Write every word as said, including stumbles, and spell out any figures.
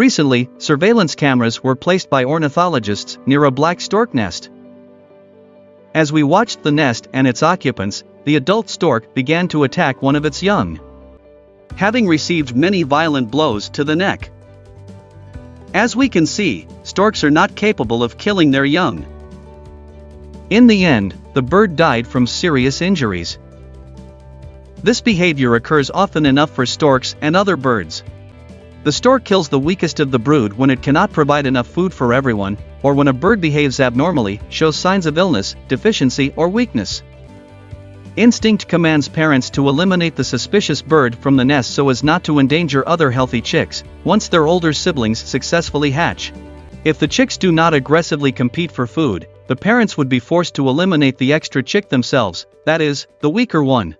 Recently, surveillance cameras were placed by ornithologists near a black stork nest. As we watched the nest and its occupants, the adult stork began to attack one of its young, having received many violent blows to the neck. As we can see, storks are not capable of killing their young. In the end, the bird died from serious injuries. This behavior occurs often enough for storks and other birds. The stork kills the weakest of the brood when it cannot provide enough food for everyone, or when a bird behaves abnormally, shows signs of illness, deficiency, or weakness. Instinct commands parents to eliminate the suspicious bird from the nest so as not to endanger other healthy chicks, once their older siblings successfully hatch. If the chicks do not aggressively compete for food, the parents would be forced to eliminate the extra chick themselves, that is, the weaker one.